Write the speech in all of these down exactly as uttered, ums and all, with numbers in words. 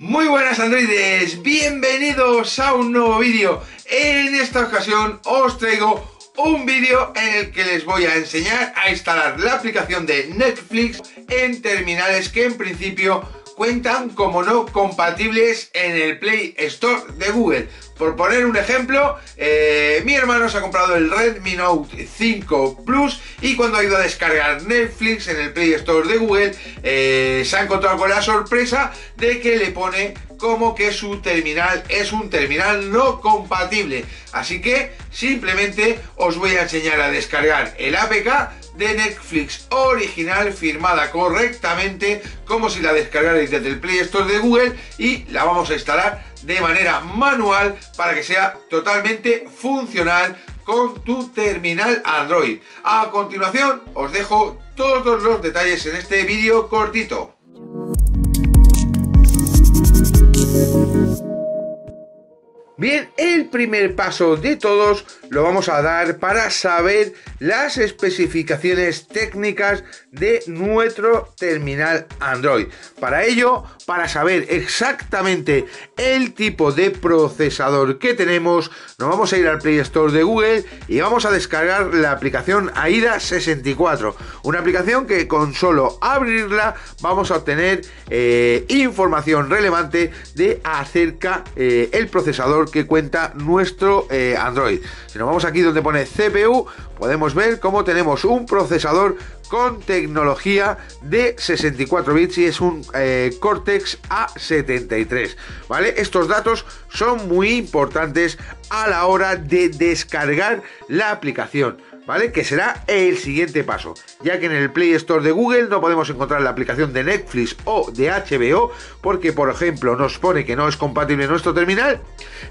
Muy buenas androides, bienvenidos a un nuevo vídeo. En esta ocasión os traigo un vídeo en el que les voy a enseñar a instalar la aplicación de Netflix en terminales que en principio cuentan como no compatibles en el Play Store de Google. Por poner un ejemplo, eh, mi hermano se ha comprado el Redmi Note cinco Plus y cuando ha ido a descargar Netflix en el Play Store de Google eh, se ha encontrado con la sorpresa de que le pone como que su terminal es un terminal no compatible. Así que simplemente os voy a enseñar a descargar el A P K de Netflix original firmada correctamente como si la descargarais desde el Play Store de Google y la vamos a instalar de manera manual para que sea totalmente funcional con tu terminal Android. A continuación os dejo todos los detalles en este vídeo cortito. Bien, el primer paso de todos lo vamos a dar para saber las especificaciones técnicas de nuestro terminal Android. Para ello, para saber exactamente el tipo de procesador que tenemos, nos vamos a ir al Play Store de Google y vamos a descargar la aplicación AIDA sesenta y cuatro. Una aplicación que con solo abrirla vamos a obtener eh, información relevante de acerca eh, el procesador que cuenta nuestro eh, Android. Si nos vamos aquí donde pone C P U, podemos ver cómo tenemos un procesador con tecnología de sesenta y cuatro bits y es un eh, Cortex A setenta y tres, ¿vale? Estos datos son muy importantes a la hora de descargar la aplicación, ¿vale? Que será el siguiente paso, ya que en el Play Store de Google no podemos encontrar la aplicación de Netflix o de H B O, porque por ejemplo nos pone que no es compatible nuestro terminal.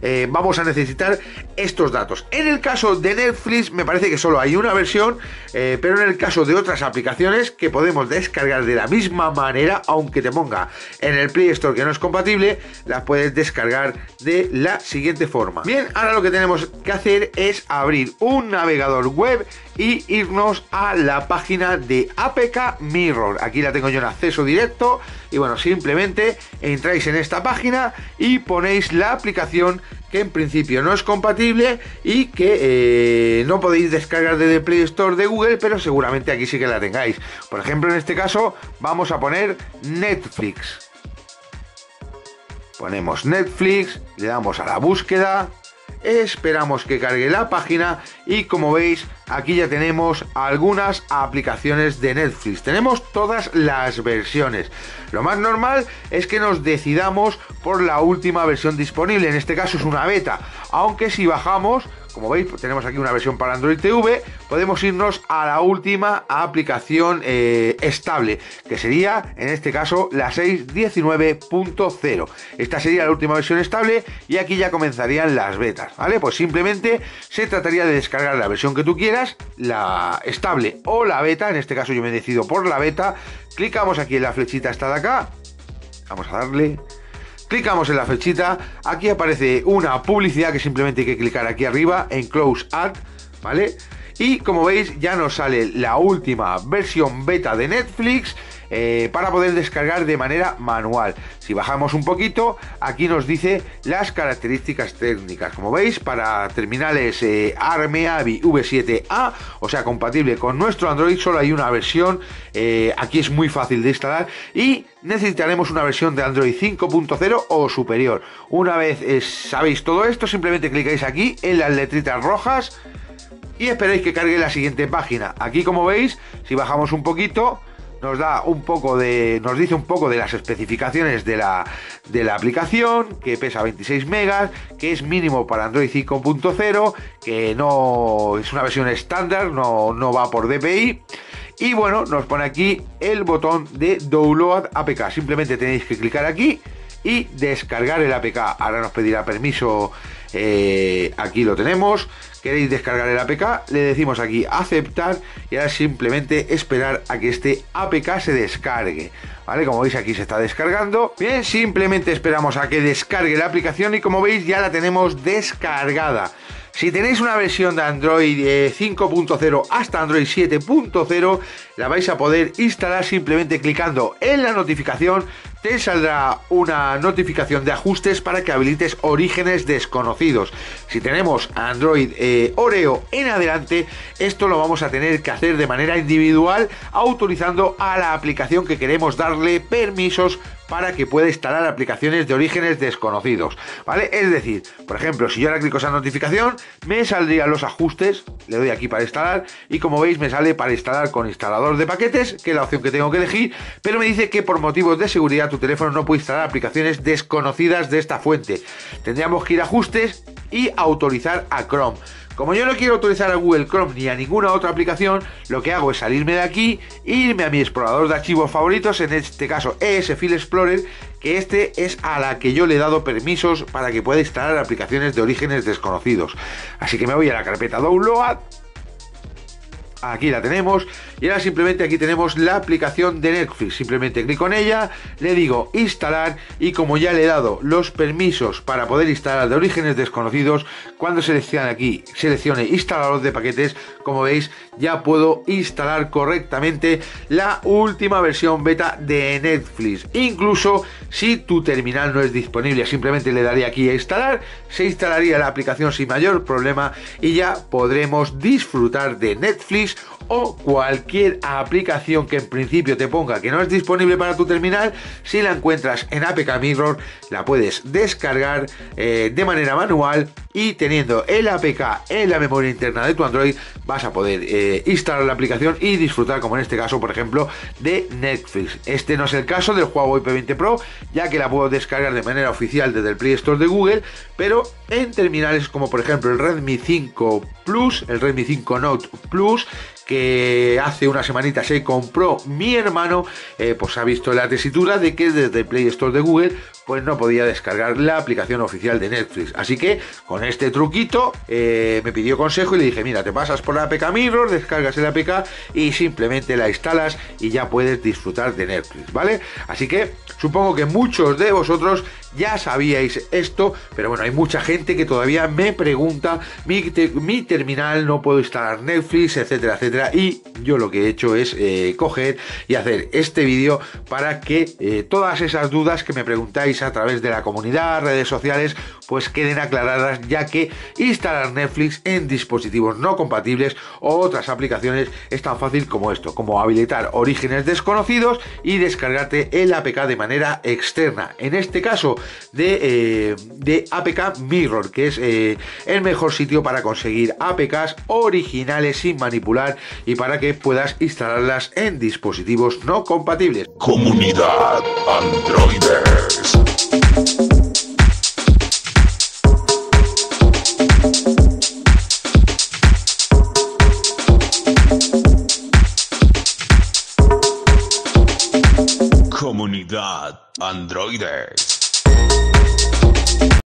Eh, vamos a necesitar estos datos. En el caso de Netflix me parece que solo hay una versión, eh, pero en el caso de otras aplicaciones que podemos descargar de la misma manera, aunque te ponga en el Play Store que no es compatible, las puedes descargar de la siguiente forma. Bien, ahora lo que tenemos que hacer es abrir un navegador web y irnos a la página de A P K Mirror. Aquí la tengo yo en acceso directo y bueno, simplemente entráis en esta página y ponéis la aplicación que en principio no es compatible y que eh, no podéis descargar desde Play Store de Google, pero seguramente aquí sí que la tengáis. Por ejemplo, en este caso vamos a poner Netflix. Ponemos Netflix, le damos a la búsqueda, esperamos que cargue la página y como veis aquí ya tenemos algunas aplicaciones de Netflix, tenemos todas las versiones. Lo más normal es que nos decidamos por la última versión disponible, en este caso es una beta, aunque si bajamos, como veis tenemos aquí una versión para Android T V, podemos irnos a la última aplicación eh, estable, que sería en este caso la seis diecinueve punto cero. Esta sería la última versión estable y aquí ya comenzarían las betas, ¿vale? Pues simplemente se trataría de descargar la versión que tú quieras, la estable o la beta. En este caso yo me decido por la beta, clicamos aquí en la flechita esta de acá, vamos a darle... Clicamos en la flechita, aquí aparece una publicidad que simplemente hay que clicar aquí arriba en Close Ad, ¿vale? Y como veis ya nos sale la última versión beta de Netflix eh, para poder descargar de manera manual. Si bajamos un poquito, aquí nos dice las características técnicas. Como veis, para terminales eh, ARM AVI V siete A, o sea, compatible con nuestro Android, solo hay una versión. Eh, aquí es muy fácil de instalar y necesitaremos una versión de Android cinco punto cero o superior. Una vez eh, sabéis todo esto, simplemente clicáis aquí en las letritas rojas y esperáis que cargue la siguiente página. Aquí, como veis, si bajamos un poquito, nos da un poco de, nos dice un poco de las especificaciones de la, de la aplicación, que pesa veintiséis megas, que es mínimo para Android cinco punto cero, que no es una versión estándar, no, no va por D P I. Y bueno, nos pone aquí el botón de Download A P K. Simplemente tenéis que clicar aquí y descargar el A P K. Ahora nos pedirá permiso, eh, aquí lo tenemos. Queréis descargar el A P K, le decimos aquí aceptar y ahora simplemente esperar a que este A P K se descargue, ¿vale? Como veis aquí se está descargando. Bien, simplemente esperamos a que descargue la aplicación y como veis ya la tenemos descargada. Si tenéis una versión de Android eh, cinco punto cero hasta Android siete punto cero, la vais a poder instalar simplemente clicando en la notificación te saldrá una notificación de ajustes para que habilites orígenes desconocidos. Si tenemos Android eh, Oreo en adelante, esto lo vamos a tener que hacer de manera individual, autorizando a la aplicación que queremos darle permisos para que pueda instalar aplicaciones de orígenes desconocidos, ¿vale? Es decir, por ejemplo, si yo ahora clico esa notificación, me saldrían los ajustes, le doy aquí para instalar, y como veis me sale para instalar con instalador de paquetes, que es la opción que tengo que elegir, pero me dice que por motivos de seguridad tu teléfono no puede instalar aplicaciones desconocidas de esta fuente. Tendríamos que ir a ajustes y autorizar a Chrome. Como yo no quiero autorizar a Google Chrome ni a ninguna otra aplicación, lo que hago es salirme de aquí, irme a mi explorador de archivos favoritos, en este caso E S File Explorer, que este es a la que yo le he dado permisos para que pueda instalar aplicaciones de orígenes desconocidos. Así que me voy a la carpeta Download, aquí la tenemos, y ahora simplemente aquí tenemos la aplicación de Netflix, simplemente clico en ella, le digo instalar, y como ya le he dado los permisos para poder instalar de orígenes desconocidos, cuando seleccione aquí, seleccione instalador de paquetes, como veis ya puedo instalar correctamente la última versión beta de Netflix. Incluso si tu terminal no es disponible, simplemente le daría aquí a instalar, se instalaría la aplicación sin mayor problema y ya podremos disfrutar de Netflix o cualquier aplicación que en principio te ponga que no es disponible para tu terminal. Si la encuentras en A P K Mirror, la puedes descargar eh, de manera manual, y teniendo el A P K en la memoria interna de tu Android vas a poder eh, instalar la aplicación y disfrutar, como en este caso por ejemplo de Netflix. Este no es el caso del Huawei P veinte Pro, ya que la puedo descargar de manera oficial desde el Play Store de Google, pero en terminales como por ejemplo el Redmi cinco Plus, el Redmi cinco Note Plus, que hace una semanita se compró mi hermano, eh, pues ha visto la tesitura de que desde el Play Store de Google pues no podía descargar la aplicación oficial de Netflix. Así que con este truquito eh, me pidió consejo y le dije, mira, te pasas por la A P K Mirror, descargas el A P K y simplemente la instalas y ya puedes disfrutar de Netflix, ¿vale? Así que supongo que muchos de vosotros ya sabíais esto, pero bueno, hay mucha gente que todavía me pregunta, mi, te mi terminal no puedo instalar Netflix, etcétera, etcétera, y yo lo que he hecho es eh, coger y hacer este vídeo para que eh, todas esas dudas que me preguntáis a través de la comunidad, redes sociales, pues queden aclaradas, ya que instalar Netflix en dispositivos no compatibles o otras aplicaciones es tan fácil como esto, como habilitar orígenes desconocidos y descargarte el A P K de manera externa, en este caso de, eh, de A P K Mirror, que es eh, el mejor sitio para conseguir A P Ks originales sin manipular y para que puedas instalarlas en dispositivos no compatibles. Comunidad Androiders. Comunidad Androiders.